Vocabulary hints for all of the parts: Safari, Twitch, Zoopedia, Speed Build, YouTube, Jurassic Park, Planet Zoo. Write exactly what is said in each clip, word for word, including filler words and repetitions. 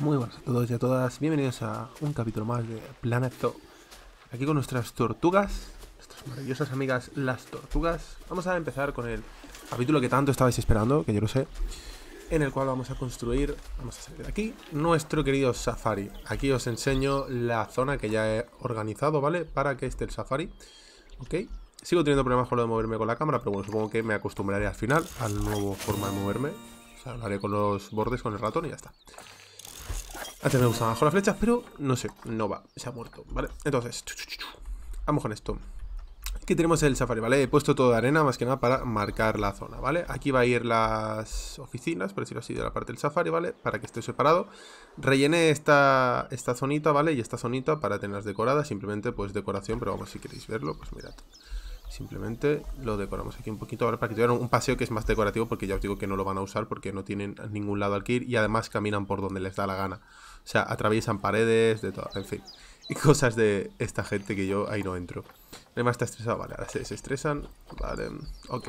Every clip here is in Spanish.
Muy buenas a todos y a todas, bienvenidos a un capítulo más de Planet Zoo. Aquí con nuestras tortugas, nuestras maravillosas amigas las tortugas. Vamos a empezar con el capítulo que tanto estabais esperando, que yo lo sé, en el cual vamos a construir, vamos a salir de aquí, nuestro querido Safari. Aquí os enseño la zona que ya he organizado, ¿vale? Para que esté el Safari, ¿ok? Sigo teniendo problemas con lo de moverme con la cámara, pero bueno, supongo que me acostumbraré al final al nuevo forma de moverme. O sea, lo haré con los bordes, con el ratón y ya está. Antes me gustaban mejor las flechas, pero no sé, no va, se ha muerto, ¿vale? Entonces, chu, chu, chu, vamos con esto. Aquí tenemos el Safari, ¿vale? He puesto todo de arena, más que nada para marcar la zona, ¿vale? Aquí va a ir las oficinas, por decirlo así, de la parte del Safari, ¿vale? Para que esté separado. Rellené esta, esta zonita, ¿vale? Y esta zonita para tenerlas decoradas, simplemente pues decoración, pero vamos, si queréis verlo, pues mirad. Simplemente lo decoramos aquí un poquito, ¿vale? Para que tuvieran un paseo que es más decorativo, porque ya os digo que no lo van a usar porque no tienen ningún lado al que ir y además caminan por donde les da la gana. O sea, atraviesan paredes, de todo, en fin. Y cosas de esta gente que yo ahí no entro. Además está estresado, vale, ahora se desestresan. Vale, ok.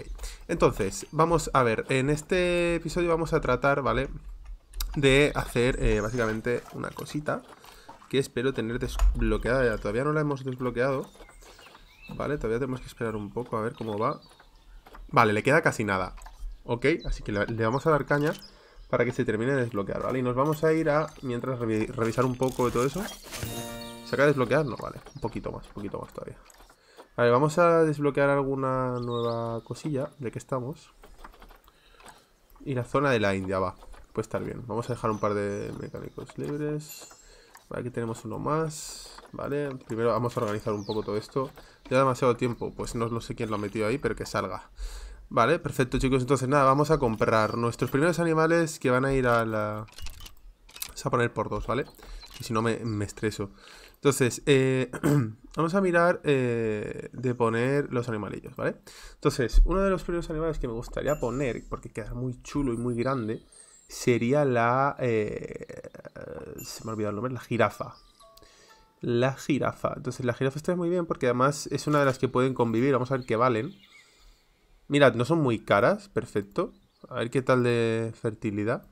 Entonces, vamos a ver, en este episodio vamos a tratar, ¿vale? De hacer eh, básicamente una cosita que espero tener desbloqueada. Ya, todavía no la hemos desbloqueado. Vale, todavía tenemos que esperar un poco a ver cómo va. Vale, le queda casi nada. Ok, así que le vamos a dar caña para que se termine de desbloquear, ¿vale? Y nos vamos a ir a, mientras, revi revisar un poco de todo eso. ¿Se acaba de desbloquear? No, vale, un poquito más, un poquito más todavía. Vale, vamos a desbloquear alguna nueva cosilla de que estamos. Y la zona de la India, va, puede estar bien. Vamos a dejar un par de mecánicos libres. Vale, aquí tenemos uno más. Vale, primero vamos a organizar un poco todo esto. Ya demasiado tiempo, pues no, no sé quién lo ha metido ahí, pero que salga. Vale, perfecto chicos, entonces nada, vamos a comprar nuestros primeros animales que van a ir a la... Vamos a poner por dos, ¿vale? Y si no me, me estreso. Entonces, eh, vamos a mirar eh, de poner los animalillos, ¿vale? Entonces, uno de los primeros animales que me gustaría poner, porque queda muy chulo y muy grande, sería la... Eh, se me ha olvidado el nombre, la jirafa. La jirafa, entonces la jirafa está muy bien porque además es una de las que pueden convivir. Vamos a ver qué valen. Mirad, no son muy caras, perfecto. A ver qué tal de fertilidad.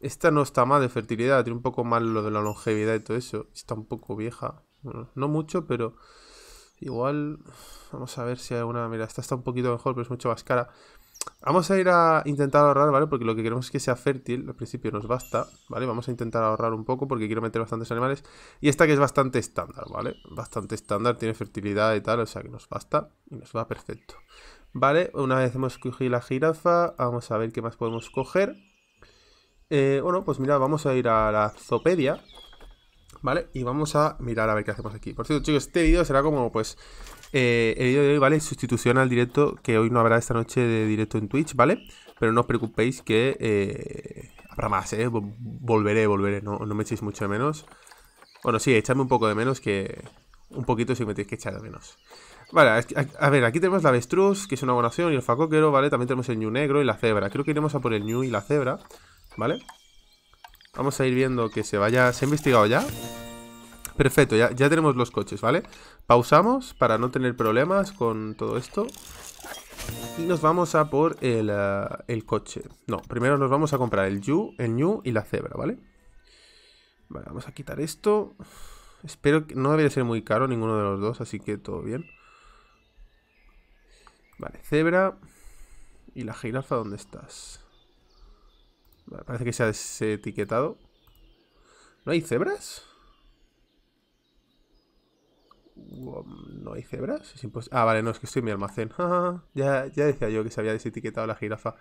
Esta no está mal de fertilidad, tiene un poco mal lo de la longevidad y todo eso. Está un poco vieja, bueno, no mucho, pero igual. Vamos a ver si hay alguna, mira, esta está un poquito mejor, pero es mucho más cara. Vamos a ir a intentar ahorrar, ¿vale? Porque lo que queremos es que sea fértil, al principio nos basta, ¿vale? Vamos a intentar ahorrar un poco porque quiero meter bastantes animales. Y esta que es bastante estándar, ¿vale? Bastante estándar, tiene fertilidad y tal, o sea que nos basta y nos va perfecto. Vale, una vez hemos cogido la jirafa, vamos a ver qué más podemos coger. Eh, bueno, pues mira, vamos a ir a la Zoopedia, ¿vale? Y vamos a mirar a ver qué hacemos aquí. Por cierto, chicos, este vídeo será como, pues... Eh, el vídeo de hoy, ¿vale? Sustitución al directo, que hoy no habrá esta noche de directo en Twitch, ¿vale? Pero no os preocupéis que eh, habrá más, ¿eh? Volveré, volveré, no, no me echéis mucho de menos. Bueno, sí, echadme un poco de menos, que un poquito si me tenéis que echar de menos. Vale, a, a ver, aquí tenemos la avestruz, que es una buena opción, y el facóquero, ¿vale? También tenemos el ñu negro y la cebra. Creo que iremos a por el ñu y la cebra, ¿vale? Vamos a ir viendo que se vaya... ¿Se ha investigado ya? Perfecto, ya, ya tenemos los coches, ¿vale? Pausamos para no tener problemas con todo esto. Y nos vamos a por el, uh, el coche. No, primero nos vamos a comprar el ñu, el ñu y la cebra, ¿vale? Vale, vamos a quitar esto. Espero que no debería ser muy caro ninguno de los dos, así que todo bien. Vale, cebra. ¿Y la jirafa dónde estás? Vale, parece que se ha desetiquetado. ¿No hay cebras? ¿No hay cebras? Ah, vale, no, es que estoy en mi almacén. ya, ya decía yo que se había desetiquetado la jirafa.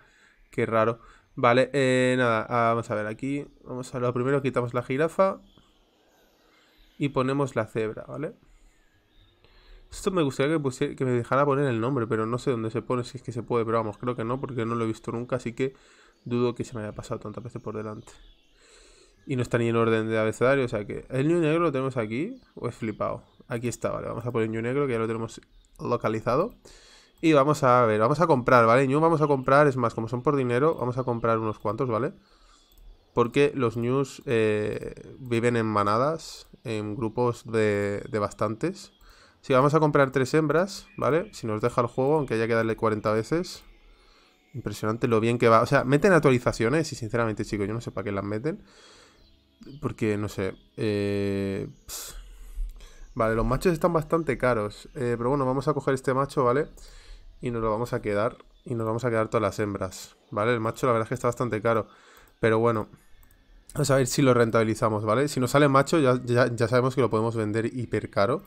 Qué raro. Vale, eh, nada, ah, vamos a ver aquí. Vamos a lo primero, quitamos la jirafa y ponemos la cebra, ¿vale? Esto me gustaría que, pusiera, que me dejara poner el nombre, pero no sé dónde se pone, si es que se puede, pero vamos, creo que no, porque no lo he visto nunca, así que dudo que se me haya pasado tantas veces por delante. Y no está ni en orden de abecedario, o sea que... ¿El ñu negro lo tenemos aquí? ¿O he flipado? Aquí está, vale, vamos a poner ñu negro, que ya lo tenemos localizado. Y vamos a ver, vamos a comprar, ¿vale? Ñu vamos a comprar, es más, como son por dinero, vamos a comprar unos cuantos, ¿vale? Porque los ñus eh, viven en manadas, en grupos de, de bastantes. Sí, vamos a comprar tres hembras, ¿vale? Si nos deja el juego, aunque haya que darle cuarenta veces... Impresionante lo bien que va. O sea, meten actualizaciones y sinceramente, chicos, yo no sé para qué las meten. Porque, no sé. Eh, vale, los machos están bastante caros. Eh, pero bueno, vamos a coger este macho, ¿vale? Y nos lo vamos a quedar. Y nos vamos a quedar todas las hembras, ¿vale? El macho la verdad es que está bastante caro. Pero bueno, vamos a ver si lo rentabilizamos, ¿vale? Si nos sale macho ya, ya, ya sabemos que lo podemos vender hiper caro.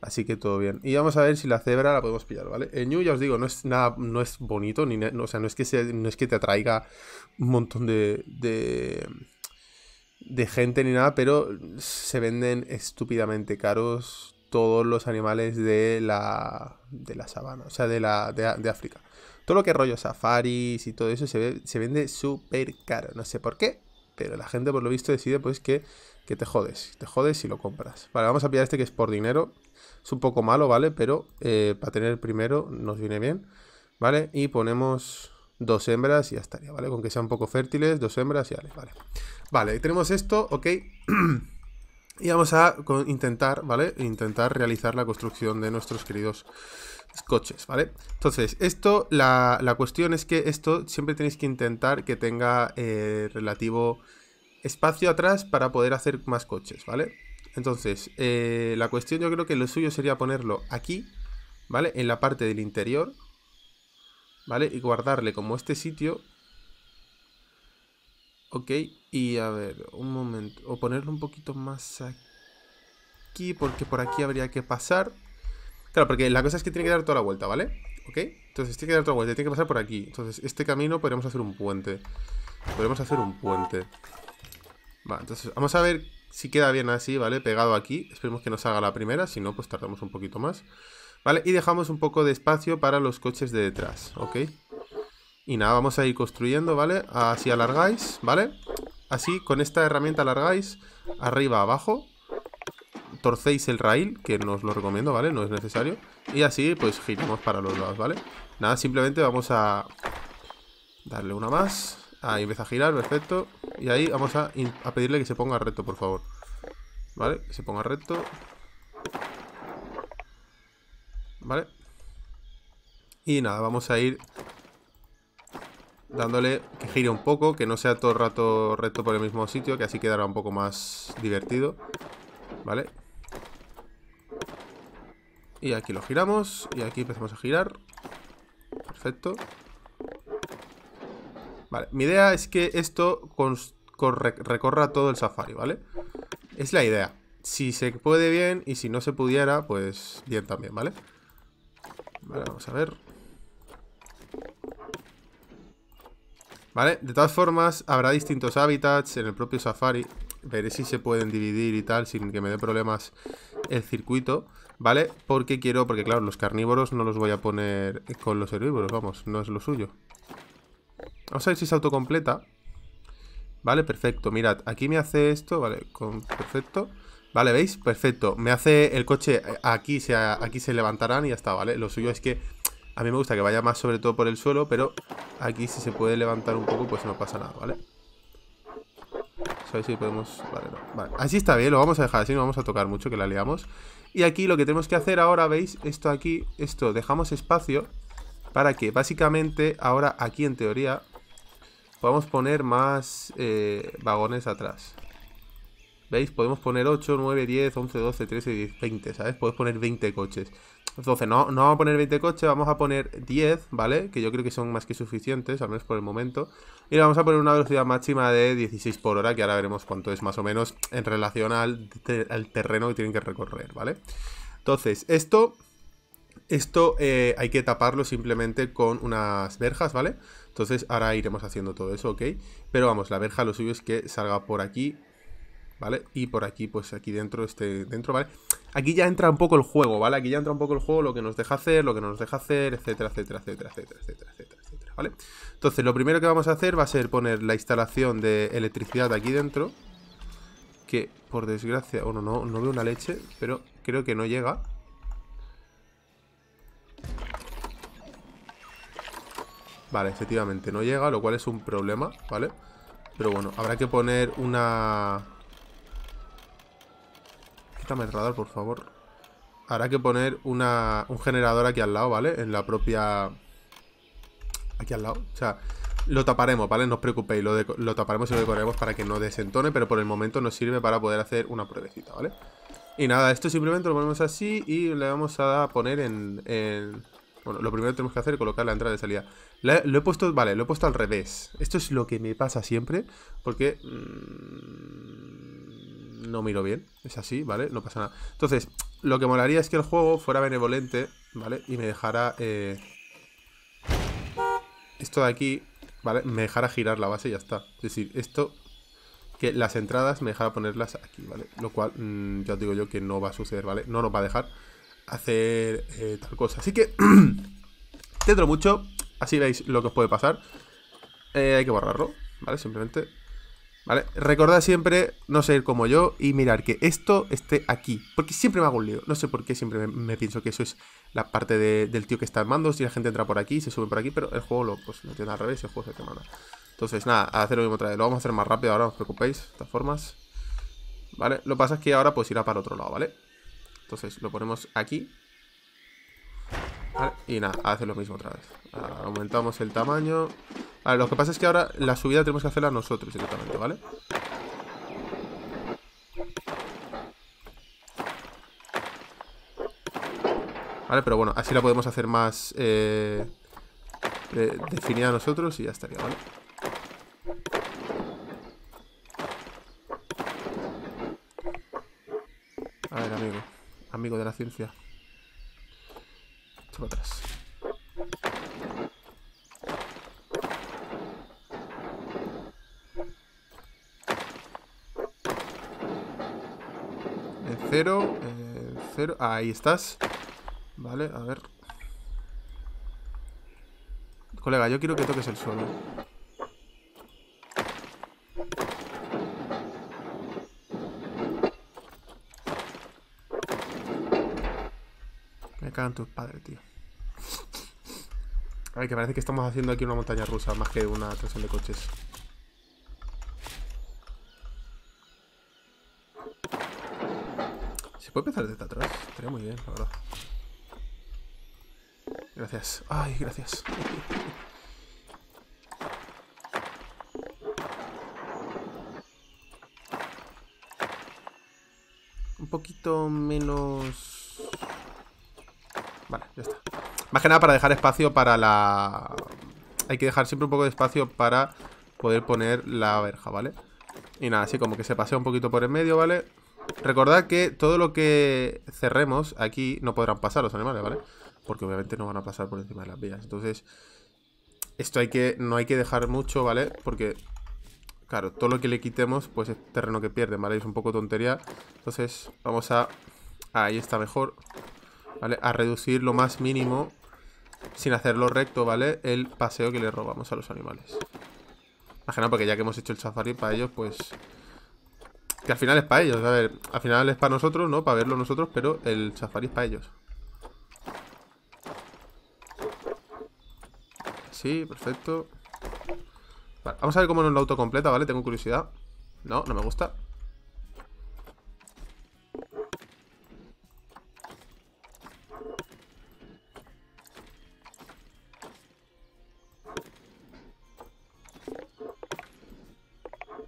Así que todo bien. Y vamos a ver si la cebra la podemos pillar, ¿vale? El ñu, ya os digo, no es nada, no es bonito, ni, o sea, no es que sea, no es que te atraiga un montón de, de, de gente ni nada, pero se venden estúpidamente caros todos los animales de la, de la sabana, o sea, de, la, de, de África. Todo lo que es rollo safaris y todo eso se, ve, se vende súper caro, no sé por qué, pero la gente por lo visto decide pues que, que te jodes, te jodes y lo compras. Vale, vamos a pillar este que es por dinero. Es un poco malo, ¿vale? Pero eh, para tener primero nos viene bien, ¿vale? Y ponemos dos hembras y ya estaría, ¿vale? Con que sean poco fértiles, dos hembras y ya, ¿vale? Vale, tenemos esto, ok. Y vamos a intentar, ¿vale? Intentar realizar la construcción de nuestros queridos coches, ¿vale? Entonces, esto, la, la cuestión es que esto siempre tenéis que intentar que tenga eh, relativo espacio atrás para poder hacer más coches, ¿vale? Entonces, eh, la cuestión yo creo que lo suyo sería ponerlo aquí, ¿vale? En la parte del interior, ¿vale? Y guardarle como este sitio. Ok, y a ver, un momento. O ponerlo un poquito más aquí, porque por aquí habría que pasar. Claro, porque la cosa es que tiene que dar toda la vuelta, ¿vale? Ok, entonces tiene que dar toda la vuelta, tiene que pasar por aquí. Entonces, este camino podríamos hacer un puente. Podríamos hacer un puente. Vale, entonces vamos a ver si queda bien así, ¿vale? Pegado aquí. Esperemos que nos haga la primera. Si no, pues tardamos un poquito más. Vale, y dejamos un poco de espacio para los coches de detrás, ¿ok? Y nada, vamos a ir construyendo, ¿vale? Así alargáis, ¿vale? Así, con esta herramienta alargáis arriba, abajo. Torcéis el raíl, que no os lo recomiendo, ¿vale? No es necesario. Y así, pues, giramos para los lados, ¿vale? Nada, simplemente vamos a darle una más. Ahí empieza a girar, perfecto. Y ahí vamos a, a pedirle que se ponga recto, por favor. Vale, que se ponga recto. Vale. Y nada, vamos a ir dándole que gire un poco, que no sea todo el rato recto por el mismo sitio, que así quedará un poco más divertido. Vale. Y aquí lo giramos. Y aquí empezamos a girar. Perfecto. Vale, mi idea es que esto recorra todo el safari, ¿vale? Es la idea. Si se puede bien y si no se pudiera, pues bien también, ¿vale? Vale, vamos a ver. Vale, de todas formas, habrá distintos hábitats en el propio safari. Veré si se pueden dividir y tal, sin que me dé problemas el circuito, ¿vale? Porque quiero, porque claro, los carnívoros no los voy a poner con los herbívoros, vamos, no es lo suyo. Vamos a ver si se autocompleta. Vale, perfecto, mirad, aquí me hace esto. Vale, con, perfecto. Vale, ¿veis? Perfecto, me hace el coche. Aquí se, aquí se levantarán y ya está, ¿vale? Lo suyo es que a mí me gusta que vaya más sobre todo por el suelo, pero aquí si se puede levantar un poco, pues no pasa nada, ¿vale? A ver si podemos... Vale, no, vale, así está bien, lo vamos a dejar así, no vamos a tocar mucho, que la liamos. Y aquí lo que tenemos que hacer ahora, ¿veis? Esto aquí, esto, dejamos espacio para que básicamente ahora aquí en teoría podemos poner más eh, vagones atrás. ¿Veis? Podemos poner ocho, nueve, diez, once, doce, trece, diez, veinte, ¿sabes? Podemos poner veinte coches. Entonces no, no vamos a poner veinte coches, vamos a poner diez, ¿vale? Que yo creo que son más que suficientes, al menos por el momento. Y le vamos a poner una velocidad máxima de dieciséis por hora, que ahora veremos cuánto es más o menos en relación al, te al terreno que tienen que recorrer, ¿vale? Entonces, esto... Esto eh, hay que taparlo simplemente con unas verjas, ¿vale? Entonces ahora iremos haciendo todo eso, ¿ok? Pero vamos, la verja lo suyo es que salga por aquí, ¿vale? Y por aquí, pues aquí dentro, este dentro, ¿vale? Aquí ya entra un poco el juego, ¿vale? Aquí ya entra un poco el juego, lo que nos deja hacer, lo que no nos deja hacer, etcétera, etcétera, etcétera, etcétera, etcétera, etcétera, etcétera, ¿vale? Entonces lo primero que vamos a hacer va a ser poner la instalación de electricidad aquí dentro, que por desgracia, bueno, no, no veo una leche, pero creo que no llega. Vale, efectivamente no llega, lo cual es un problema, ¿vale? Pero bueno, habrá que poner una... Quítame el radar, por favor. Habrá que poner una... un generador aquí al lado, ¿vale? En la propia... Aquí al lado, o sea, Lo taparemos, ¿vale? No os preocupéis, lo, lo taparemos y lo decoraremos para que no desentone, pero por el momento nos sirve para poder hacer una pruebecita, ¿vale? Y nada, esto simplemente lo ponemos así y le vamos a poner en... en... Bueno, lo primero que tenemos que hacer es colocar la entrada de salida. La, lo he puesto, vale, lo he puesto al revés. Esto es lo que me pasa siempre, porque mmm, no miro bien. Es así, ¿vale? No pasa nada. Entonces, lo que molaría es que el juego fuera benevolente, ¿vale? Y me dejara... Eh, esto de aquí, ¿vale? Me dejara girar la base y ya está. Es decir, esto... que las entradas me dejara ponerlas aquí, ¿vale? Lo cual, mmm, ya os digo yo que no va a suceder, ¿vale? No nos va a dejar hacer eh, tal cosa. Así que dentro mucho, así veis lo que os puede pasar. eh, Hay que borrarlo, ¿vale? Simplemente, ¿vale? Recordad siempre no ser como yo y mirar que esto esté aquí, porque siempre me hago un lío. No sé por qué siempre me, me pienso que eso es la parte de, del tío que está armando. Si la gente entra por aquí, se sube por aquí, pero el juego lo, pues, lo tiene al revés y el juego se te manda. Entonces nada, a hacer lo mismo otra vez. Lo vamos a hacer más rápido ahora, no os preocupéis, de todas formas, ¿vale? Lo que pasa es que ahora pues irá para otro lado, ¿vale? Entonces lo ponemos aquí, ¿vale? Y nada, a hacer lo mismo otra vez. Ahora aumentamos el tamaño. Vale, lo que pasa es que ahora la subida tenemos que hacerla nosotros directamente, ¿vale? Vale, pero bueno, así la podemos hacer más eh, eh, definida nosotros y ya estaría, ¿vale? A ver, amigo, amigo de la ciencia. Echa para atrás. El cero, el cero. Ahí estás. Vale, a ver. Colega, yo quiero que toques el suelo. Cagan tus padres, tío. A ver, que parece que estamos haciendo aquí una montaña rusa más que una atracción de coches. ¿Se puede empezar desde atrás? Estaría muy bien, la verdad. Gracias. Ay, gracias. Un poquito menos... Vale, ya está. Más que nada para dejar espacio para la... Hay que dejar siempre un poco de espacio para poder poner la verja, ¿vale? Y nada, así como que se pasea un poquito por el medio, ¿vale? Recordad que todo lo que cerremos aquí no podrán pasar los animales, ¿vale? Porque obviamente no van a pasar por encima de las vías. Entonces, esto hay que... no hay que dejar mucho, ¿vale? Porque, claro, todo lo que le quitemos, pues es terreno que pierden, ¿vale? Es un poco tontería. Entonces, vamos a... Ahí está mejor... ¿Vale? A reducir lo más mínimo, sin hacerlo recto, ¿vale? El paseo que le robamos a los animales. Imagina, porque ya que hemos hecho el safari para ellos, pues... Que al final es para ellos, a ver, al final es para nosotros, ¿no? Para verlo nosotros, pero el safari es para ellos. Sí, perfecto. Vale, vamos a ver cómo nos lo autocompleta, ¿vale? Tengo curiosidad. No, no me gusta.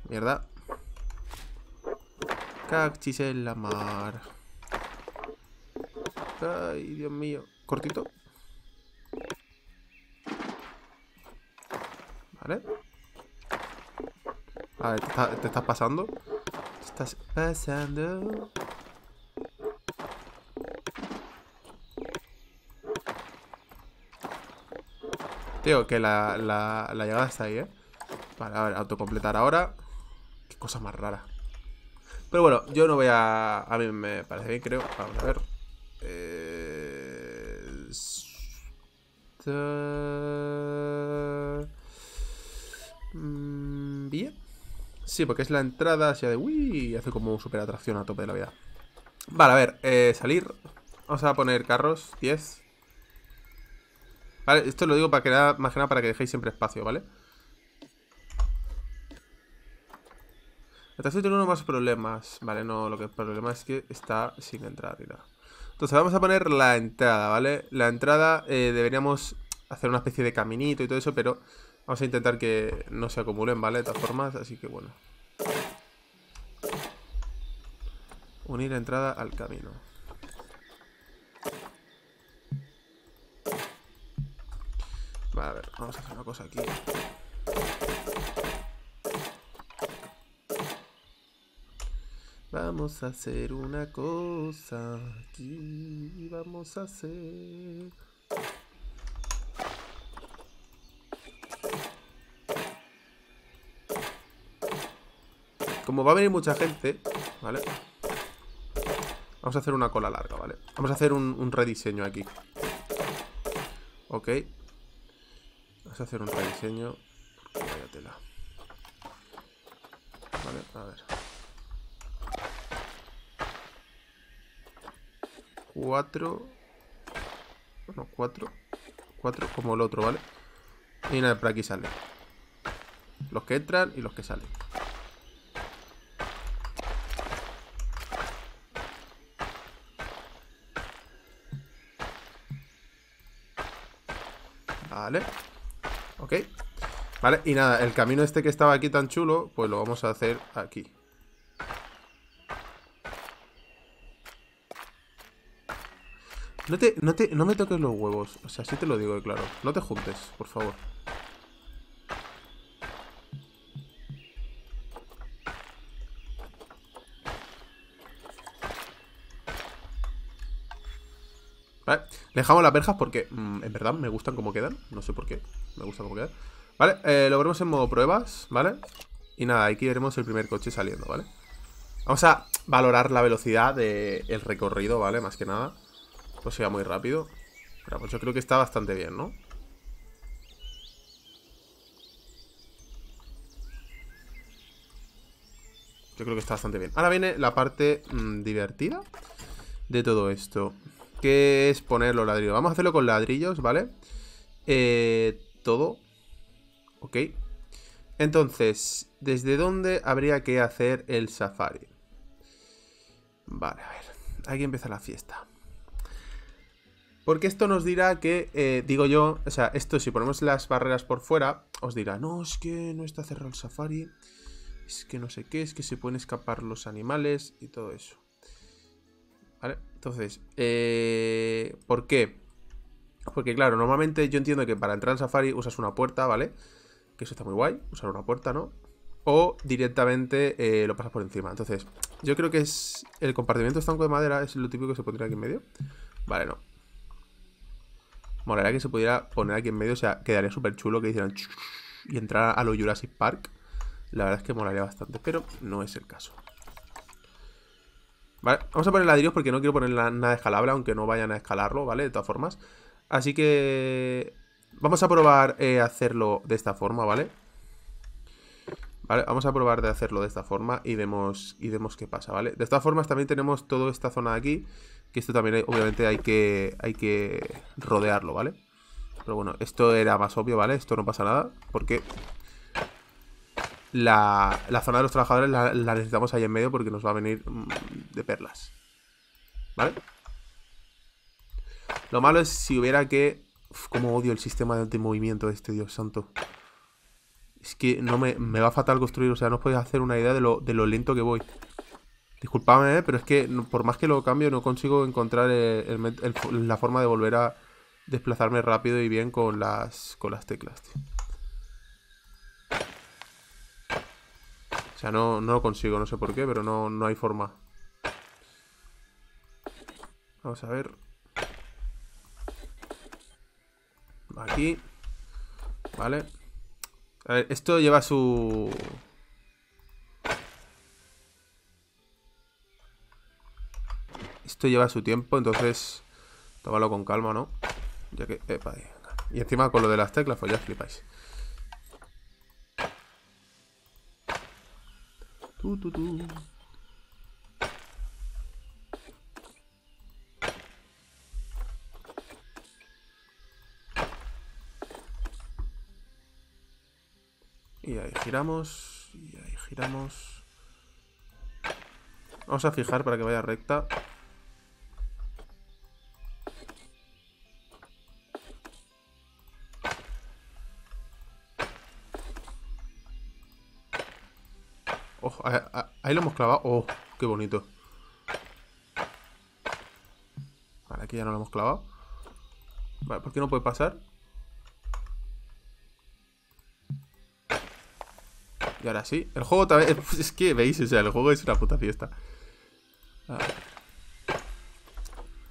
Mierda. Cactus en la mar. Ay, Dios mío. Cortito. Vale. A ver, te, está, te estás pasando. Te estás pasando. Tío, que la, la, la llegada está ahí, ¿eh? Vale, a ver, autocompletar ahora. Qué cosa más rara. Pero bueno, yo no voy a... A mí me parece bien, creo. Vamos a ver. Eh... Bien. Sí, porque es la entrada hacia de... Uy, hace como super atracción a tope de la vida. Vale, a ver, eh, salir. Vamos a poner carros, diez. Vale, esto lo digo para que nada, más que nada para que dejéis siempre espacio, ¿vale? La atracción tiene uno más problemas. Vale, no, lo que el problema es que está sin entrada ni nada. Entonces vamos a poner la entrada, ¿vale? La entrada eh, deberíamos hacer una especie de caminito y todo eso, pero Vamos a intentar que no se acumulen, ¿vale? De todas formas, así que bueno. Unir entrada al camino. Vale, a ver, vamos a hacer una cosa aquí. Vamos a hacer una cosa aquí. Vamos a hacer... Como va a venir mucha gente, ¿vale? Vamos a hacer una cola larga, ¿vale? Vamos a hacer un, un rediseño aquí. Ok. Vamos a hacer un rediseño. Vaya tela. Vale, a ver. Cuatro. Bueno, cuatro. Cuatro como el otro, ¿vale? Y nada, por aquí salen. Los que entran y los que salen. Vale, ok. Vale, y nada, el camino este que estaba aquí tan chulo, pues lo vamos a hacer aquí. No te, no te, no me toques los huevos. O sea, sí te lo digo de claro. No te juntes, por favor. Vale, dejamos las verjas porque mmm, en verdad me gustan como quedan. No sé por qué, me gusta como quedan. Vale, eh, lo veremos en modo pruebas, ¿vale? Y nada, aquí veremos el primer coche saliendo, ¿vale? Vamos a valorar la velocidad del recorrido, ¿vale? Más que nada, pues sea muy rápido. Pero pues yo creo que está bastante bien, ¿no? Yo creo que está bastante bien. Ahora viene la parte mmm, divertida de todo esto, que es poner los ladrillos. Vamos a hacerlo con ladrillos, ¿vale? Eh, todo. Ok. Entonces, ¿desde dónde habría que hacer el safari? Vale, a ver. Aquí empieza la fiesta. Porque esto nos dirá que, eh, digo yo, o sea, esto si ponemos las barreras por fuera, os dirá, no, es que no está cerrado el safari, es que no sé qué, es que se pueden escapar los animales y todo eso. ¿Vale? Entonces, eh, ¿por qué? Porque claro, normalmente yo entiendo que para entrar al Safari usas una puerta, ¿vale? Que eso está muy guay, usar una puerta, ¿no? O directamente eh, lo pasas por encima. Entonces, yo creo que es el compartimiento estanco de madera, es lo típico que se pondría aquí en medio. Vale, no. Molaría que se pudiera poner aquí en medio, o sea, quedaría súper chulo que hicieran y entrar a lo Jurassic Park. La verdad es que molaría bastante, pero no es el caso. Vale, vamos a poner ladrillos porque no quiero poner nada escalable, aunque no vayan a escalarlo, ¿vale? De todas formas. Así que vamos a probar eh, hacerlo de esta forma, ¿vale? Vale, vamos a probar de hacerlo de esta forma y vemos, y vemos qué pasa, ¿vale? De todas formas también tenemos toda esta zona de aquí, que esto también hay, obviamente hay que, hay que rodearlo, ¿vale? Pero bueno, esto era más obvio, ¿vale? Esto no pasa nada porque... La, la zona de los trabajadores la, la necesitamos ahí en medio porque nos va a venir de perlas. ¿Vale? Lo malo es si hubiera que... Uf, cómo odio el sistema de movimiento este, Dios santo. Es que no me, me va fatal construir, o sea, no os podéis hacer una idea de lo, de lo lento que voy. Disculpadme, ¿eh? Pero es que por más que lo cambio no consigo encontrar el, el, el, la forma de volver a desplazarme rápido y bien con las, con las teclas, tío. O sea, no, no lo consigo, no sé por qué, pero no, no hay forma. Vamos a ver. Aquí. Vale. A ver, esto lleva su... Esto lleva su tiempo, entonces... Tómalo con calma, ¿no? Ya que... Epa, y encima con lo de las teclas, pues ya flipáis. Uh, uh, uh. Y ahí giramos. Y ahí giramos. Vamos a fijar para que vaya recta. Ahí lo hemos clavado. Oh, qué bonito. Vale, aquí ya no lo hemos clavado. Vale, ¿por qué no puede pasar? Y ahora sí. El juego otra vez... Es que, ¿veis? O sea, el juego es una puta fiesta.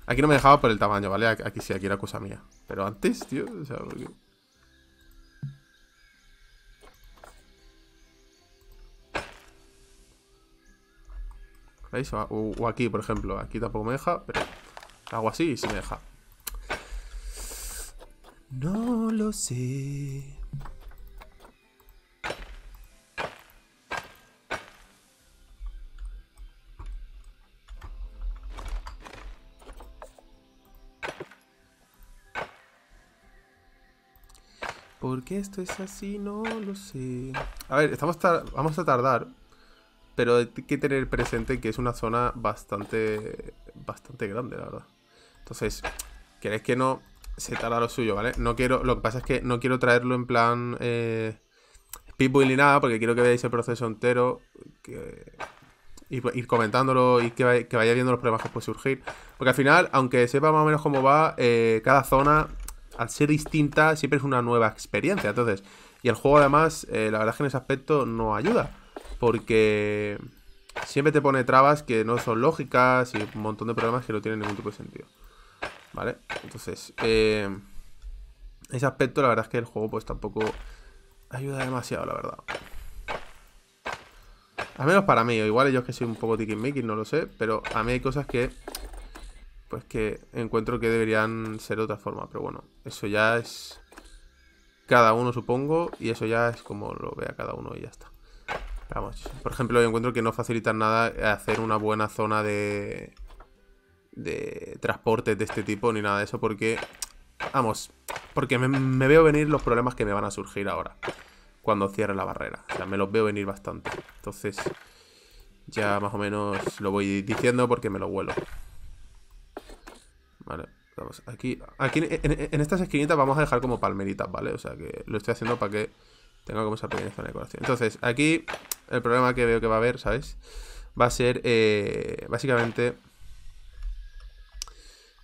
Aquí no me dejaba por el tamaño, ¿vale? Aquí sí, aquí era cosa mía. Pero antes, tío... O sea, porque... ¿Veis? O, o aquí, por ejemplo. Aquí tampoco me deja, pero... Hago así y sí me deja. No lo sé... ¿Por qué esto es así? No lo sé. A ver, estamos vamos a tardar. Pero hay que tener presente que es una zona bastante bastante grande, la verdad. Entonces, queréis que no se tarda lo suyo, ¿vale? No quiero, lo que pasa es que no quiero traerlo en plan eh, speedboil ni nada, porque quiero que veáis el proceso entero. Que, ir, ir comentándolo y que, vaya, que vayáis viendo los problemas que os puede surgir. Porque al final, aunque sepa más o menos cómo va, eh, cada zona... al ser distinta, siempre es una nueva experiencia. Entonces, y el juego además, eh, la verdad es que en ese aspecto no ayuda, porque siempre te pone trabas que no son lógicas y un montón de problemas que no tienen ningún tipo de sentido, ¿vale? Entonces, eh, ese aspecto, la verdad es que el juego pues tampoco ayuda demasiado, la verdad. Al menos para mí, o igual yo es que soy un poco tiquismiquis, no lo sé, pero a mí hay cosas que... pues que encuentro que deberían ser de otra forma. Pero bueno, eso ya es cada uno, supongo. Y eso ya es como lo vea cada uno y ya está. Vamos, por ejemplo, yo encuentro que no facilitan nada hacer una buena zona de de transportes de este tipo ni nada de eso, porque vamos, porque me, me veo venir los problemas que me van a surgir ahora cuando cierre la barrera. O sea, me los veo venir bastante. Entonces ya más o menos lo voy diciendo porque me lo huelo. Vale, vamos, aquí, aquí en, en, en estas esquinitas vamos a dejar como palmeritas, ¿vale? O sea, que lo estoy haciendo para que tenga como esa pequeña zona de decoración. Entonces, aquí el problema que veo que va a haber, ¿sabes? Va a ser, eh, básicamente,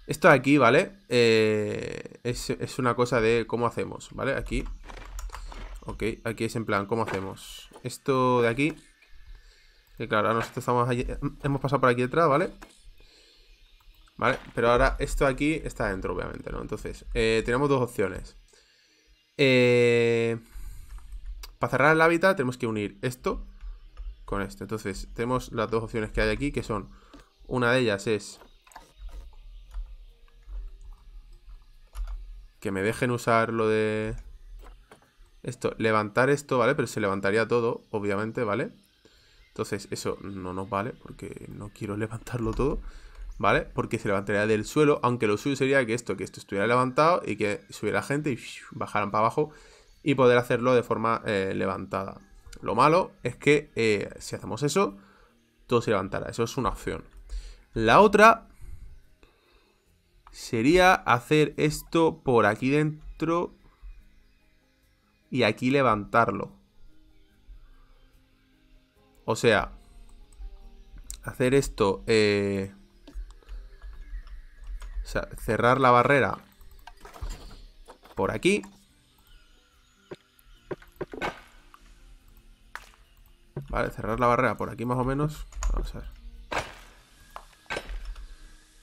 esto de aquí, ¿vale? Eh, es, es una cosa de cómo hacemos, ¿vale? Aquí, ok, aquí es en plan, ¿cómo hacemos? Esto de aquí, que claro, ahora nosotros estamos allí, hemos pasado por aquí detrás, ¿vale? Vale, pero ahora esto de aquí está dentro, obviamente, ¿no? Entonces, eh, tenemos dos opciones. Eh, para cerrar el hábitat tenemos que unir esto con esto. Entonces, tenemos las dos opciones que hay aquí, que son... Una de ellas es... que me dejen usar lo de... esto, levantar esto, ¿vale? Pero se levantaría todo, obviamente, ¿vale? Entonces, eso no nos vale, porque no quiero levantarlo todo. ¿Vale? Porque se levantaría del suelo, aunque lo suyo sería que esto, que esto estuviera levantado y que subiera gente y bajaran para abajo y poder hacerlo de forma eh, levantada. Lo malo es que eh, si hacemos eso, todo se levantará. Eso es una opción. La otra sería hacer esto por aquí dentro y aquí levantarlo. O sea, hacer esto... Eh, O sea, cerrar la barrera por aquí. Vale, cerrar la barrera por aquí más o menos. Vamos a ver.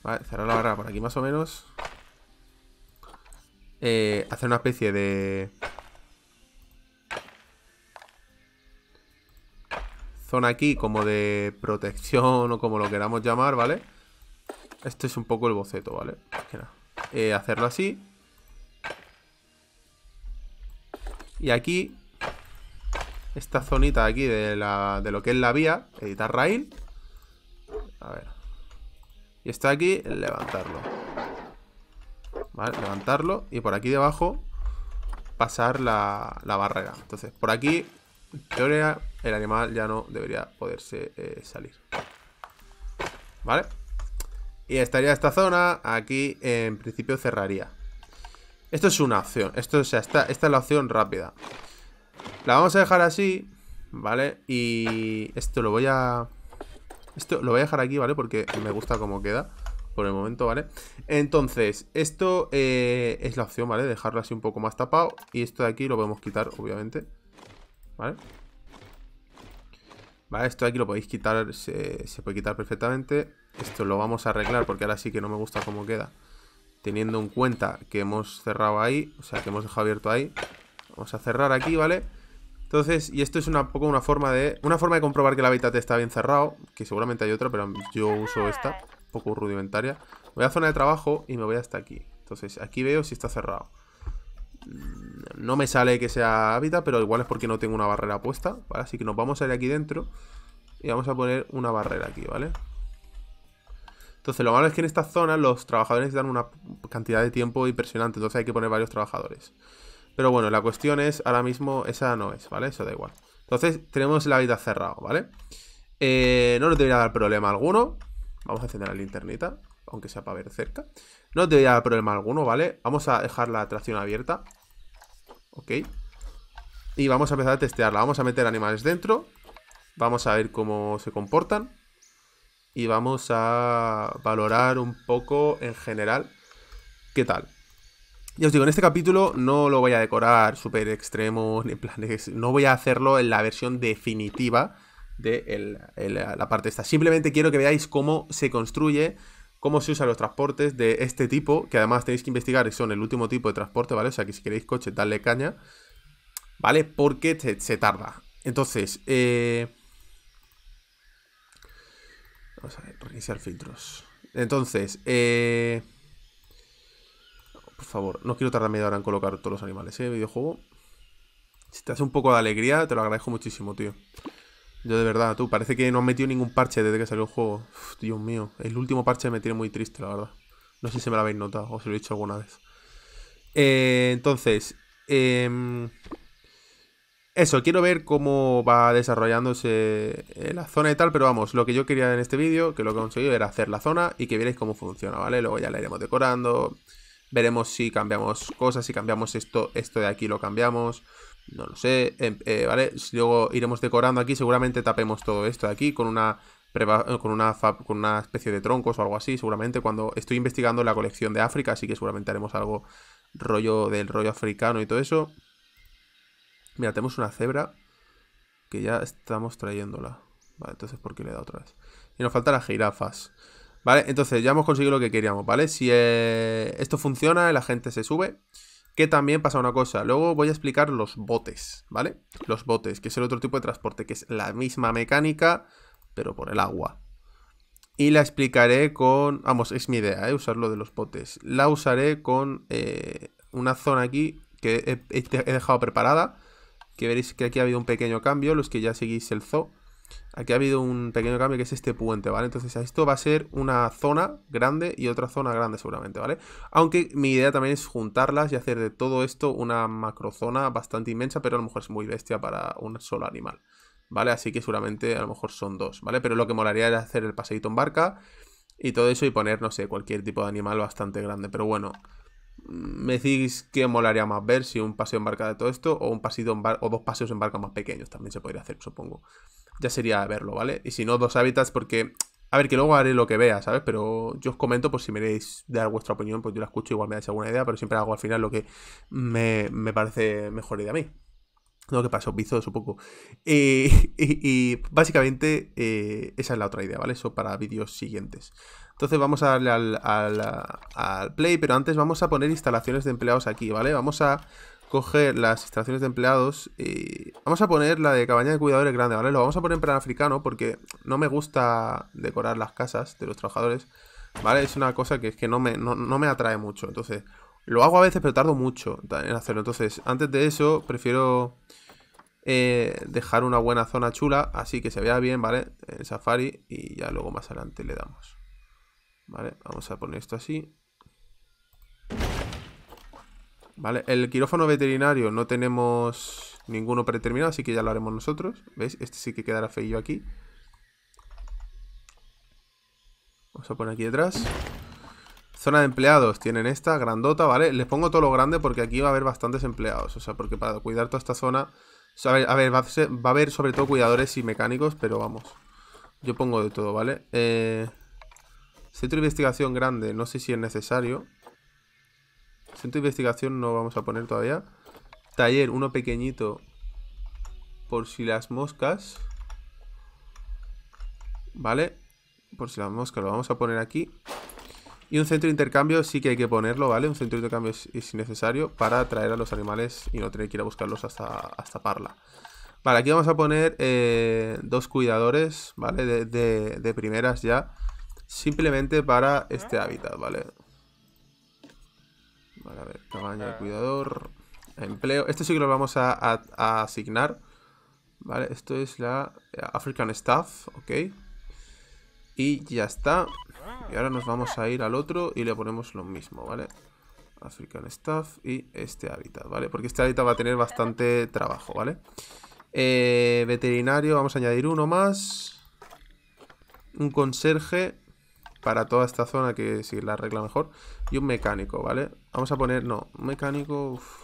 Vale, cerrar la barrera por aquí más o menos. Eh, hacer una especie de... zona aquí como de protección o como lo queramos llamar, ¿vale? Esto es un poco el boceto, ¿vale? Eh, hacerlo así. Y aquí, esta zonita aquí de, la, de lo que es la vía, editar rail. A ver. Y está aquí, levantarlo. Vale, levantarlo. Y por aquí debajo, pasar la, la barrera. Entonces, por aquí, en teoría, el animal ya no debería poderse eh, salir. ¿Vale? Y estaría esta zona, aquí en principio cerraría. Esto es una opción, esto, o sea, esta, esta es la opción rápida. La vamos a dejar así, ¿vale? Y esto lo voy a... Esto lo voy a dejar aquí, ¿vale? Porque me gusta cómo queda por el momento, ¿vale? Entonces, esto eh, es la opción, ¿vale? Dejarlo así un poco más tapado. Y esto de aquí lo podemos quitar, obviamente, ¿vale? Vale, esto de aquí lo podéis quitar, se, se puede quitar perfectamente. Esto lo vamos a arreglar porque ahora sí que no me gusta cómo queda. Teniendo en cuenta que hemos cerrado ahí, o sea, que hemos dejado abierto ahí. Vamos a cerrar aquí, ¿vale? Entonces, y esto es una poco una forma de... Una forma de comprobar que el hábitat está bien cerrado. Que seguramente hay otra, pero yo uso esta. Un poco rudimentaria. Voy a zona de trabajo y me voy hasta aquí. Entonces, aquí veo si está cerrado. No me sale que sea hábitat, pero igual es porque no tengo una barrera puesta, ¿vale? Así que nos vamos a ir aquí dentro y vamos a poner una barrera aquí, ¿vale? Entonces, lo malo es que en esta zona los trabajadores dan una cantidad de tiempo impresionante. Entonces hay que poner varios trabajadores. Pero bueno, la cuestión es, ahora mismo esa no es, ¿vale? Eso da igual. Entonces, tenemos el hábitat cerrado, ¿vale? Eh, no nos debería dar problema alguno. Vamos a encender la linternita, aunque sea para ver cerca. No nos debería dar problema alguno, ¿vale? Vamos a dejar la atracción abierta. Ok. Y vamos a empezar a testearla. Vamos a meter animales dentro. Vamos a ver cómo se comportan. Y vamos a valorar un poco en general qué tal. Ya os digo, en este capítulo no lo voy a decorar súper extremo, ni planes. No voy a hacerlo en la versión definitiva de el, el, la parte esta. Simplemente quiero que veáis cómo se construye, cómo se usan los transportes de este tipo, que además tenéis que investigar, son el último tipo de transporte, ¿vale? O sea, que si queréis coche, dadle caña, ¿vale? Porque se, se tarda. Entonces, eh... vamos a ver, reiniciar filtros. Entonces, eh... por favor, no quiero tardar media hora en colocar todos los animales, ¿eh? Videojuego. Si te hace un poco de alegría, te lo agradezco muchísimo, tío. Yo de verdad, tú, parece que no han metido ningún parche desde que salió el juego. Uf, Dios mío, el último parche me tiene muy triste, la verdad. No sé si me lo habéis notado o si lo he dicho alguna vez. Eh, entonces, eh, eso, quiero ver cómo va desarrollándose la zona y tal, pero vamos, lo que yo quería en este vídeo, que lo que he conseguido era hacer la zona y que vierais cómo funciona, ¿vale? Luego ya la iremos decorando, veremos si cambiamos cosas, si cambiamos esto, esto de aquí lo cambiamos... No lo sé, eh, eh, ¿vale? Luego iremos decorando aquí, seguramente tapemos todo esto de aquí con una, con, una fab, con una especie de troncos o algo así, seguramente cuando estoy investigando la colección de África, así que seguramente haremos algo rollo del rollo africano y todo eso. Mira, tenemos una cebra que ya estamos trayéndola. Vale, entonces ¿por qué le he dado otra vez? Y nos faltan las jirafas. Vale, entonces ya hemos conseguido lo que queríamos, ¿vale? Si eh, esto funciona, la gente se sube. Que también pasa una cosa, luego voy a explicar los botes, ¿vale? Los botes, que es el otro tipo de transporte, que es la misma mecánica, pero por el agua. Y la explicaré con... Vamos, es mi idea, ¿eh? Usar lo de los botes. La usaré con eh, una zona aquí que he, he dejado preparada, que veréis que aquí ha habido un pequeño cambio, los que ya seguís el zoo. Aquí ha habido un pequeño cambio que es este puente, ¿vale? Entonces esto va a ser una zona grande y otra zona grande seguramente, ¿vale? Aunque mi idea también es juntarlas y hacer de todo esto una macrozona bastante inmensa, pero a lo mejor es muy bestia para un solo animal, ¿vale? Así que seguramente a lo mejor son dos, ¿vale? Pero lo que molaría era hacer el paseíto en barca y todo eso y poner, no sé, cualquier tipo de animal bastante grande. Pero bueno, me decís que molaría más ver si un paseo en barca de todo esto o, un pasito en bar o dos paseos en barca más pequeños también se podría hacer, supongo. Ya sería verlo, ¿vale? Y si no, dos hábitats porque... A ver, que luego haré lo que vea, ¿sabes? Pero yo os comento, pues si me queréis dar vuestra opinión, pues yo la escucho, igual me dais alguna idea, pero siempre hago al final lo que me, me parece mejor idea a mí. No, que pasó, pizo un poco. Y, y, y básicamente eh, esa es la otra idea, ¿vale? Eso para vídeos siguientes. Entonces vamos a darle al, al, al play, pero antes vamos a poner instalaciones de empleados aquí, ¿vale? Vamos a... coger las instalaciones de empleados y vamos a poner la de cabaña de cuidadores grande, ¿vale? Lo vamos a poner en plan africano porque no me gusta decorar las casas de los trabajadores, ¿vale? Es una cosa que es que no me, no, no me atrae mucho, entonces lo hago a veces pero tardo mucho en hacerlo, entonces antes de eso prefiero eh, dejar una buena zona chula, así que se vea bien, ¿vale? En Safari y ya luego más adelante le damos, ¿vale? Vamos a poner esto así. Vale, el quirófano veterinario no tenemos ninguno predeterminado, así que ya lo haremos nosotros. ¿Veis? Este sí que quedará feillo aquí. Vamos a poner aquí detrás. Zona de empleados, tienen esta, grandota, ¿vale? Les pongo todo lo grande porque aquí va a haber bastantes empleados. O sea, porque para cuidar toda esta zona A ver, a ver va, a ser, va a haber sobre todo cuidadores y mecánicos, pero vamos. Yo pongo de todo, ¿vale? Eh, centro de investigación grande, no sé si es necesario. Centro de investigación no vamos a poner todavía. Taller, uno pequeñito, por si las moscas. ¿Vale? Por si las moscas, lo vamos a poner aquí. Y un centro de intercambio sí que hay que ponerlo, ¿vale? Un centro de intercambio es, es necesario para atraer a los animales y no tener que ir a buscarlos hasta, hasta Parla. Vale, aquí vamos a poner eh, dos cuidadores, ¿vale? De, de, de primeras ya. Simplemente para este hábitat, ¿vale? Vale, a ver, tamaño de cuidador, empleo. Esto sí que lo vamos a, a, a asignar, ¿vale? Esto es la African Staff, ¿ok? Y ya está. Y ahora nos vamos a ir al otro y le ponemos lo mismo, ¿vale? African Staff y este hábitat, ¿vale? Porque este hábitat va a tener bastante trabajo, ¿vale? Eh, veterinario, vamos a añadir uno más. Un conserje para toda esta zona que si la arregla mejor. Y un mecánico, ¿vale? Vamos a poner, no, un mecánico... Uf.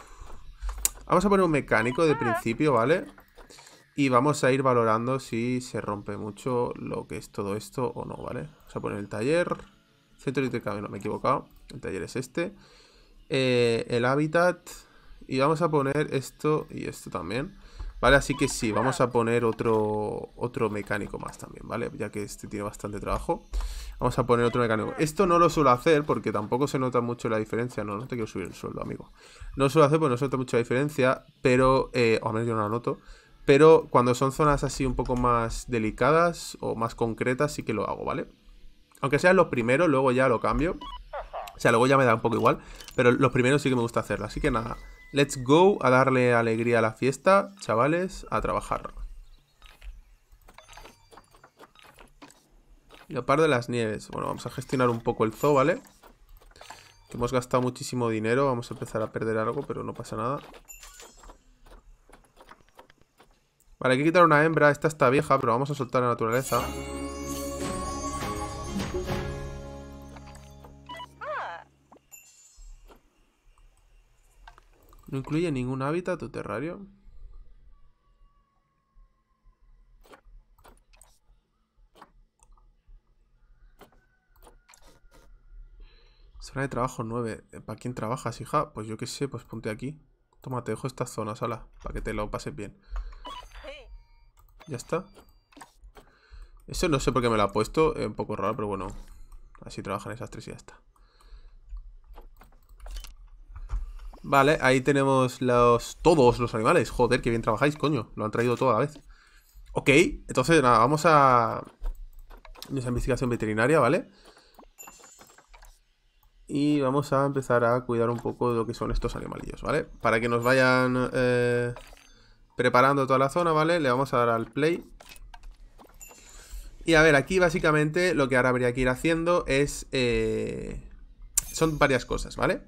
Vamos a poner un mecánico de principio, ¿vale? Y vamos a ir valorando si se rompe mucho lo que es todo esto o no, ¿vale? Vamos a poner el taller. Centro de intercambio, no me he equivocado. El taller es este. Eh, el hábitat. Y vamos a poner esto y esto también. Vale, así que sí, vamos a poner otro, otro mecánico más también, ¿vale? Ya que este tiene bastante trabajo. Vamos a poner otro mecánico. Esto no lo suelo hacer porque tampoco se nota mucho la diferencia. No, no te quiero subir el sueldo, amigo. No lo suelo hacer porque no se nota mucho la diferencia, pero... Eh, o al menos yo no la noto. Pero cuando son zonas así un poco más delicadas o más concretas sí que lo hago, ¿vale? Aunque sean los primeros, luego ya lo cambio. O sea, luego ya me da un poco igual, pero los primeros sí que me gusta hacerlo. Así que nada, let's go a darle alegría a la fiesta, chavales, a trabajar. Leopardo de las nieves. Bueno, vamos a gestionar un poco el zoo, ¿vale? Que hemos gastado muchísimo dinero, vamos a empezar a perder algo, pero no pasa nada. Vale, hay que quitar una hembra. Esta está vieja, pero vamos a soltar a la naturaleza. No incluye ningún hábitat tu terrario. Zona de trabajo nueve. ¿Para quién trabajas, hija? Pues yo qué sé, pues ponte aquí. Toma, te dejo esta zona, sala, para que te lo pases bien. Ya está. Eso no sé por qué me lo ha puesto. Es un poco raro, pero bueno. Así trabajan esas tres y ya está. Vale, ahí tenemos los, todos los animales. Joder, que bien trabajáis, coño. Lo han traído toda la vez. Ok, entonces nada, vamos a nuestra investigación veterinaria, ¿vale? Y vamos a empezar a cuidar un poco de lo que son estos animalillos, ¿vale? Para que nos vayan eh, preparando toda la zona, ¿vale? Le vamos a dar al play. Y a ver, aquí básicamente lo que ahora habría que ir haciendo es... Eh, son varias cosas, ¿vale?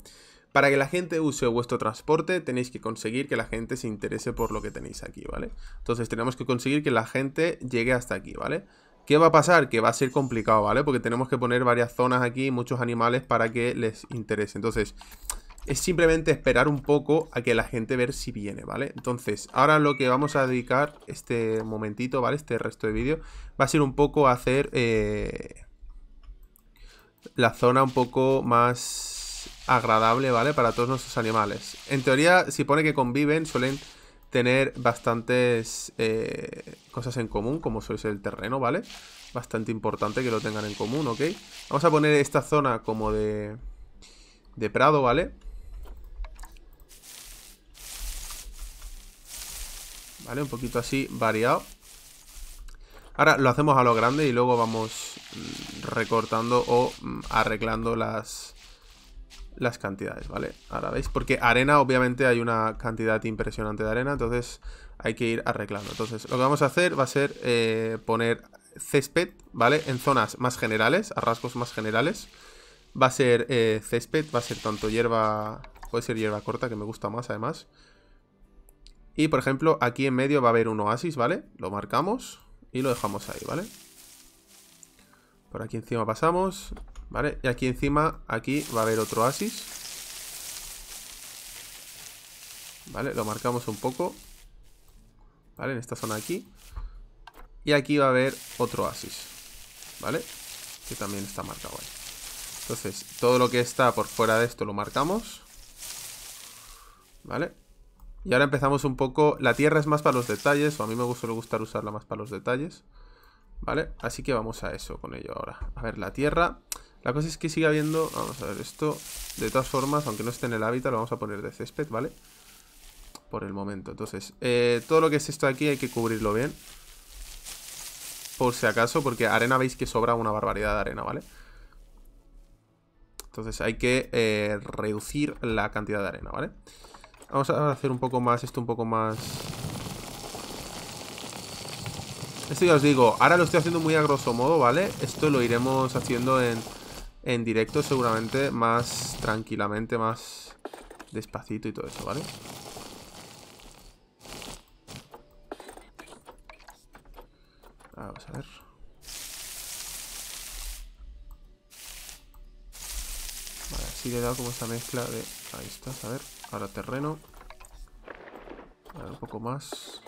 Para que la gente use vuestro transporte tenéis que conseguir que la gente se interese por lo que tenéis aquí, ¿vale? Entonces tenemos que conseguir que la gente llegue hasta aquí, ¿vale? ¿Qué va a pasar? Que va a ser complicado, ¿vale? Porque tenemos que poner varias zonas aquí, muchos animales para que les interese. Entonces es simplemente esperar un poco a que la gente ver si viene, ¿vale? Entonces ahora lo que vamos a dedicar este momentito, ¿vale? Este resto de vídeo va a ser un poco a hacer eh, la zona un poco más... agradable, ¿vale? Para todos nuestros animales. En teoría, si pone que conviven, suelen tener bastantes eh, cosas en común, como suele ser el terreno, ¿vale? Bastante importante que lo tengan en común, ¿ok? Vamos a poner esta zona como de, de prado, ¿vale? Vale, un poquito así variado. Ahora lo hacemos a lo grande y luego vamos recortando o arreglando las... las cantidades, ¿vale? Ahora veis, porque arena, obviamente hay una cantidad impresionante de arena, entonces hay que ir arreglando. Entonces lo que vamos a hacer va a ser eh, poner césped, ¿vale? En zonas más generales, a rasgos más generales. Va a ser eh, césped, va a ser tanto hierba, puede ser hierba corta, que me gusta más además. Y por ejemplo, aquí en medio va a haber un oasis, ¿vale? Lo marcamos y lo dejamos ahí, ¿vale? Por aquí encima pasamos... ¿Vale? Y aquí encima, aquí va a haber otro oasis. ¿Vale? Lo marcamos un poco. ¿vale? En esta zona de aquí. Y aquí va a haber otro oasis, ¿vale? Que también está marcado ahí. Entonces, todo lo que está por fuera de esto lo marcamos, ¿vale? Y ahora empezamos un poco... La tierra es más para los detalles, o a mí me suele gustar usarla más para los detalles, ¿vale? Así que vamos a eso con ello ahora. A ver, la tierra... La cosa es que sigue habiendo... Vamos a ver esto. De todas formas, aunque no esté en el hábitat, lo vamos a poner de césped, ¿vale? Por el momento. Entonces, eh, todo lo que es esto de aquí hay que cubrirlo bien. Por si acaso, porque arena veis que sobra una barbaridad de arena, ¿vale? Entonces hay que eh, reducir la cantidad de arena, ¿vale? Vamos a hacer un poco más, esto un poco más... Esto ya os digo, ahora lo estoy haciendo muy a grosso modo, ¿vale? Esto lo iremos haciendo en, en directo seguramente, más tranquilamente, más despacito y todo eso, ¿vale? Vamos a ver. Vale, así le he dado como esa mezcla de... Ahí está, a ver. Ahora terreno. A ver, un poco más.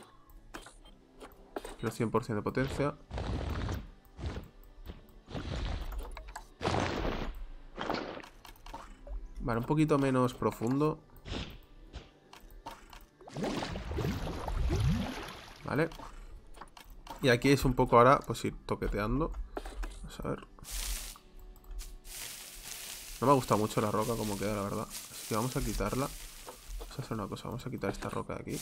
Quiero cien por ciento de potencia. Vale, un poquito menos profundo. Vale. Y aquí es un poco ahora, pues ir toqueteando. Vamos a ver. No me ha gustado mucho la roca como queda, la verdad. Así que vamos a quitarla. Vamos a hacer una cosa, vamos a quitar esta roca de aquí.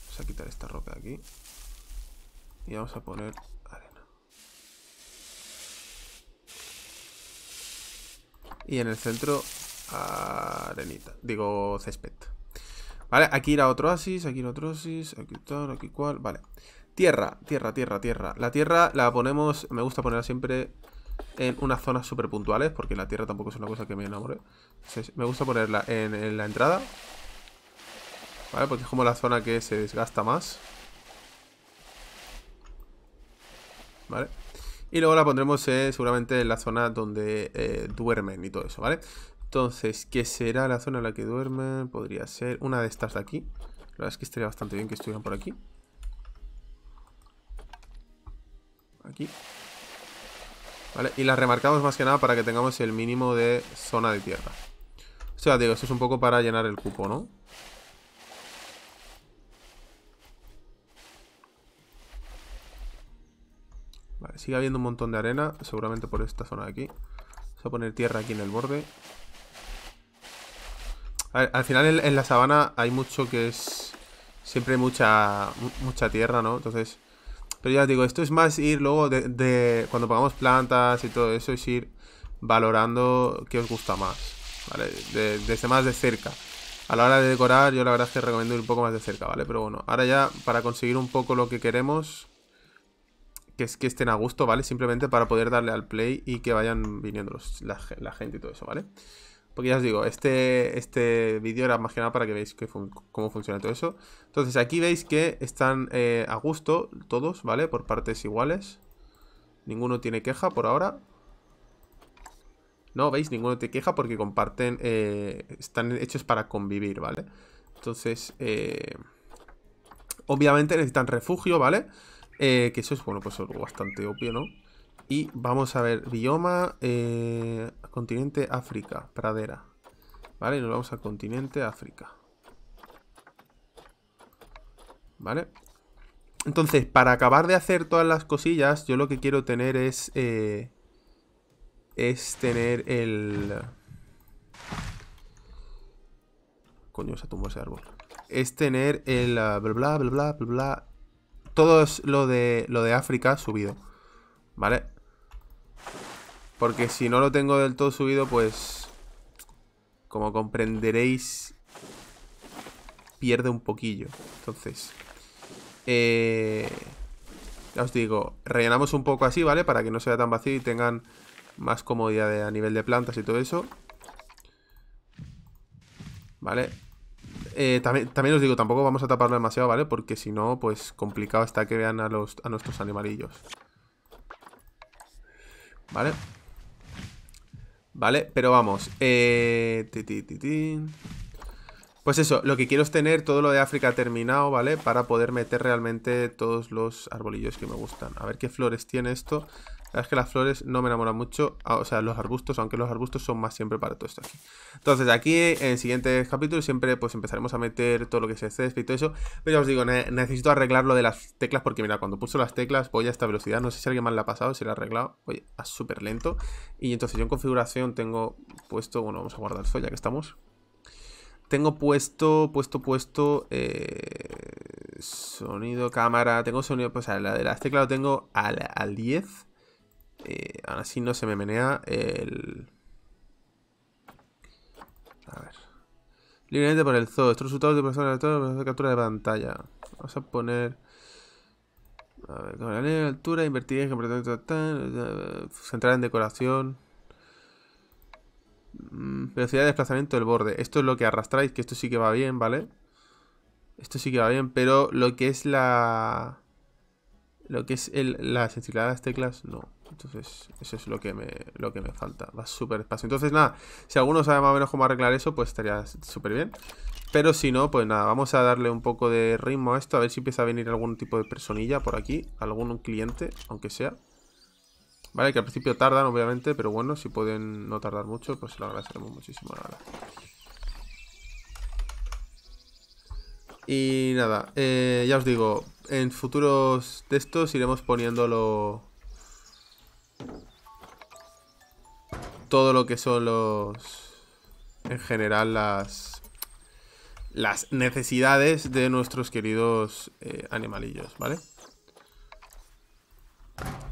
Vamos a quitar esta roca de aquí. Y vamos a poner arena. Y en el centro, arenita. Digo, césped. Vale, aquí irá otro oasis, aquí irá otro oasis, aquí tal, aquí cual, vale. Tierra, tierra, tierra, tierra. La tierra la ponemos, me gusta ponerla siempre en unas zonas súper puntuales, porque la tierra tampoco es una cosa que me enamore. Entonces, me gusta ponerla en, en la entrada, ¿vale? Porque es como la zona que se desgasta más. Vale. Y luego la pondremos eh, seguramente en la zona donde eh, duermen y todo eso, ¿vale? Entonces, ¿qué será la zona en la que duermen? Podría ser una de estas de aquí. La verdad es que estaría bastante bien que estuvieran por aquí. Aquí. Vale, y las remarcamos más que nada para que tengamos el mínimo de zona de tierra. O sea, digo, esto es un poco para llenar el cupo, ¿no? Vale, sigue habiendo un montón de arena, seguramente por esta zona de aquí. Vamos a poner tierra aquí en el borde. A ver, al final en, en la sabana hay mucho que es... Siempre hay mucha, mucha tierra, ¿no? Entonces... Pero ya os digo, esto es más ir luego de, de... Cuando pagamos plantas y todo eso, es ir valorando qué os gusta más, ¿vale? De, desde más de cerca. A la hora de decorar, yo la verdad es que recomiendo ir un poco más de cerca, ¿vale? Pero bueno, ahora ya para conseguir un poco lo que queremos... Que es que estén a gusto, ¿vale? Simplemente para poder darle al play y que vayan viniendo los, la, la gente y todo eso, ¿vale? Porque ya os digo, este, este vídeo era más que nada para que veáis que fun cómo funciona todo eso. Entonces aquí veis que están eh, a gusto todos, ¿vale? Por partes iguales. Ninguno tiene queja por ahora. No, ¿veis? Ninguno te queja porque comparten... Eh, están hechos para convivir, ¿vale? Entonces, eh, obviamente necesitan refugio, ¿vale? Eh, que eso es, bueno, pues bastante obvio, ¿no? Y vamos a ver, bioma, eh, continente África, pradera. Vale, y nos vamos al continente África. Vale. Entonces, para acabar de hacer todas las cosillas, yo lo que quiero tener es... Eh, es tener el... Coño, se tumbó ese árbol. Es tener el... Bla, bla, bla, bla, bla. Todo es lo de, lo de África subido. ¿Vale? Porque si no lo tengo del todo subido, pues... Como comprenderéis... Pierde un poquillo. Entonces... Eh, ya os digo, rellenamos un poco así, ¿vale? Para que no sea tan vacío y tengan más comodidad de, a nivel de plantas y todo eso. ¿Vale? Eh, también, también os digo, tampoco vamos a taparlo demasiado, ¿vale? Porque si no, pues complicado está que vean a, los, a nuestros animalillos. Vale. Vale, pero vamos. Eh... Ti, ti, ti, ti. Pues eso, lo que quiero es tener todo lo de África terminado, ¿vale? Para poder meter realmente todos los arbolillos que me gustan. A ver qué flores tiene esto. La verdad es que las flores no me enamoran mucho. Ah, o sea, los arbustos, aunque los arbustos son más siempre para todo esto aquí. Entonces aquí en siguientes capítulos siempre pues empezaremos a meter todo lo que se césped y todo eso. Pero ya os digo, ne necesito arreglar lo de las teclas porque mira, cuando pulso las teclas voy a esta velocidad. No sé si alguien más la ha pasado, si la ha arreglado. Voy a súper lento. Y entonces yo en configuración tengo puesto... Bueno, vamos a guardar esto ya que estamos... Tengo puesto, puesto, puesto, eh, sonido, cámara, tengo sonido, pues a la de las teclas lo tengo al, al diez. Eh, aún así no se me menea el... A ver. Libremente por el zoo, estos resultados de personas de captura de pantalla. Vamos a poner... A ver, con la línea de altura, invertir en... Centrar en decoración... Velocidad de desplazamiento del borde. Esto es lo que arrastráis, que esto sí que va bien, ¿vale? Esto sí que va bien, pero lo que es la... Lo que es el, la sensibilidad de las teclas, no. Entonces, eso es lo que me, lo que me falta. Va súper despacio. Entonces, nada, si alguno sabe más o menos cómo arreglar eso, pues estaría súper bien. Pero si no, pues nada, vamos a darle un poco de ritmo a esto. A ver si empieza a venir algún tipo de personilla por aquí. Algún cliente, aunque sea. Vale, que al principio tardan, obviamente, pero bueno, si pueden no tardar mucho, pues se lo agradeceremos muchísimo, la verdad. Y nada, eh, ya os digo, en futuros de estos iremos poniéndolo... Todo lo que son los... En general, las... Las necesidades de nuestros queridos eh, animalillos, ¿vale?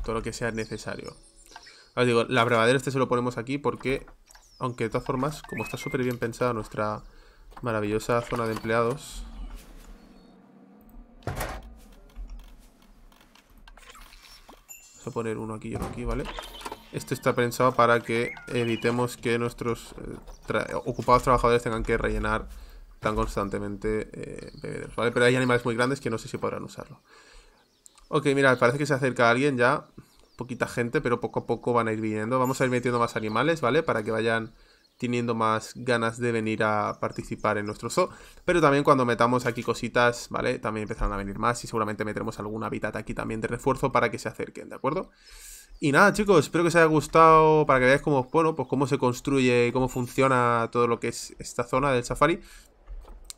Todo lo que sea necesario. Os digo, la abrevadero este se lo ponemos aquí porque, aunque de todas formas, como está súper bien pensada nuestra maravillosa zona de empleados, vamos a poner uno aquí y uno aquí, ¿vale? Esto está pensado para que evitemos que nuestros eh, tra ocupados trabajadores tengan que rellenar tan constantemente eh, bebederos, ¿vale? Pero hay animales muy grandes que no sé si podrán usarlo. Ok, mirad, parece que se acerca alguien ya. Poquita gente, pero poco a poco van a ir viniendo. Vamos a ir metiendo más animales, ¿vale? Para que vayan teniendo más ganas de venir a participar en nuestro zoo. Pero también cuando metamos aquí cositas, ¿vale? También empezarán a venir más y seguramente meteremos algún hábitat aquí también de refuerzo para que se acerquen, ¿de acuerdo? Y nada, chicos, espero que os haya gustado, para que veáis cómo, bueno, pues cómo se construye y cómo funciona todo lo que es esta zona del Safari.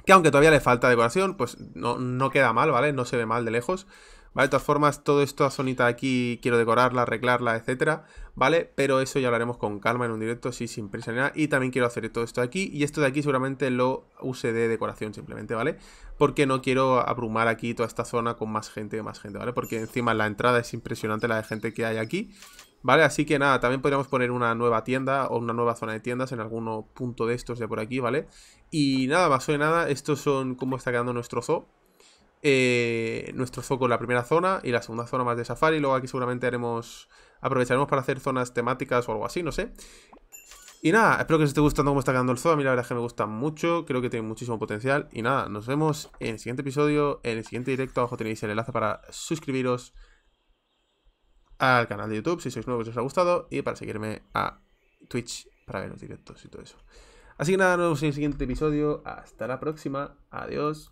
Que aunque todavía le falta decoración, pues no, no queda mal, ¿vale? No se ve mal de lejos. Vale, de todas formas, toda esta zonita aquí quiero decorarla, arreglarla, etcétera, ¿vale? Pero eso ya lo haremos con calma en un directo, sí, sin prisa ni nada. Y también quiero hacer todo esto de aquí, y esto de aquí seguramente lo use de decoración simplemente, ¿vale? Porque no quiero abrumar aquí toda esta zona con más gente, más gente, ¿vale? Porque encima la entrada es impresionante la de gente que hay aquí, ¿vale? Así que nada, también podríamos poner una nueva tienda o una nueva zona de tiendas en algún punto de estos de por aquí, ¿vale? Y nada, más o menos nada, estos son cómo está quedando nuestro zoo. Eh, nuestro zoo con la primera zona y la segunda zona más de Safari. Luego aquí seguramente haremos, aprovecharemos para hacer zonas temáticas o algo así, no sé. Y nada, espero que os esté gustando cómo está quedando el zoo. A mí la verdad es que me gusta mucho, creo que tiene muchísimo potencial. Y nada, nos vemos en el siguiente episodio, en el siguiente directo. Abajo tenéis el enlace para suscribiros al canal de YouTube si sois nuevos y os ha gustado, y para seguirme a Twitch para ver los directos y todo eso. Así que nada, nos vemos en el siguiente episodio. Hasta la próxima, adiós.